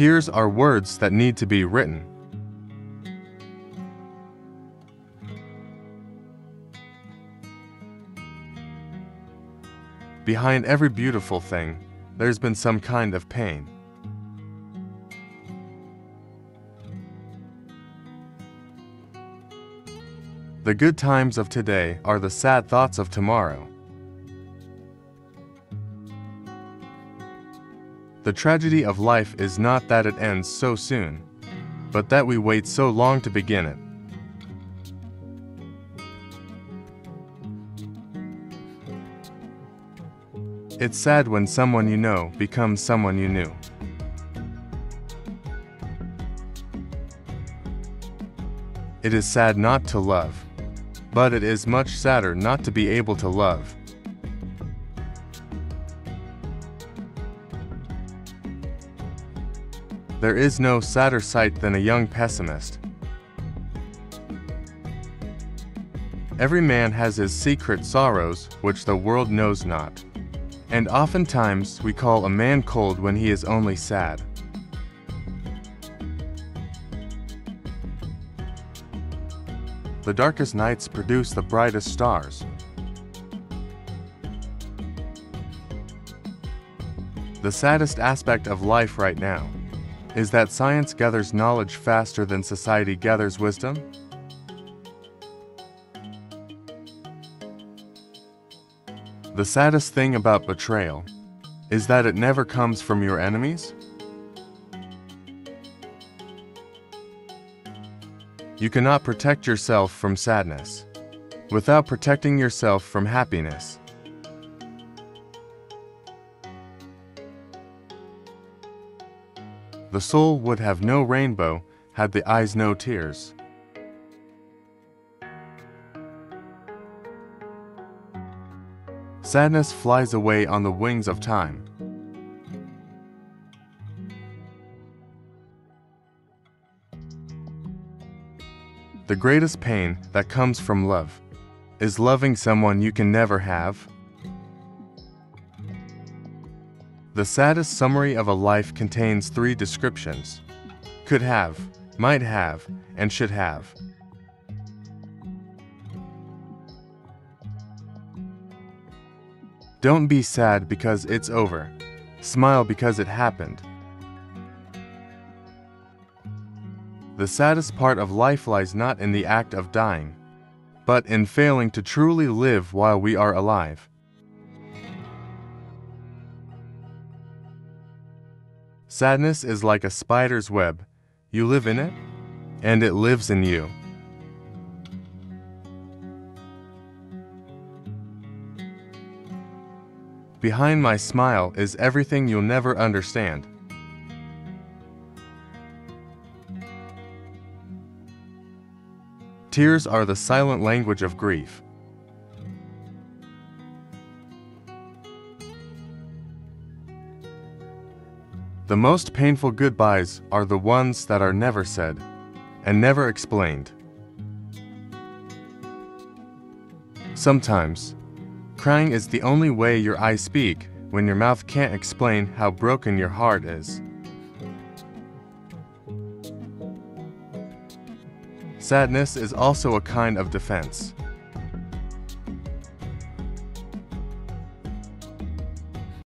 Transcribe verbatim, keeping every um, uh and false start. Tears are words that need to be written. Behind every beautiful thing, there's been some kind of pain. The good times of today are the sad thoughts of tomorrow. The tragedy of life is not that it ends so soon, but that we wait so long to begin it. It's sad when someone you know becomes someone you knew. It is sad not to love, but it is much sadder not to be able to love. There is no sadder sight than a young pessimist. Every man has his secret sorrows, which the world knows not. And oftentimes we call a man cold when he is only sad. The darkest nights produce the brightest stars. The saddest aspect of life right now is that science gathers knowledge faster than society gathers wisdom. The saddest thing about betrayal is that it never comes from your enemies. You cannot protect yourself from sadness without protecting yourself from happiness. The soul would have no rainbow had the eyes no tears. Sadness flies away on the wings of time. The greatest pain that comes from love is loving someone you can never have. The saddest summary of a life contains three descriptions: could have, might have, and should have. Don't be sad because it's over. Smile because it happened. The saddest part of life lies not in the act of dying, but in failing to truly live while we are alive. Sadness is like a spider's web. You live in it, and it lives in you. Behind my smile is everything you'll never understand. Tears are the silent language of grief. The most painful goodbyes are the ones that are never said and never explained. Sometimes, crying is the only way your eyes speak when your mouth can't explain how broken your heart is. Sadness is also a kind of defense.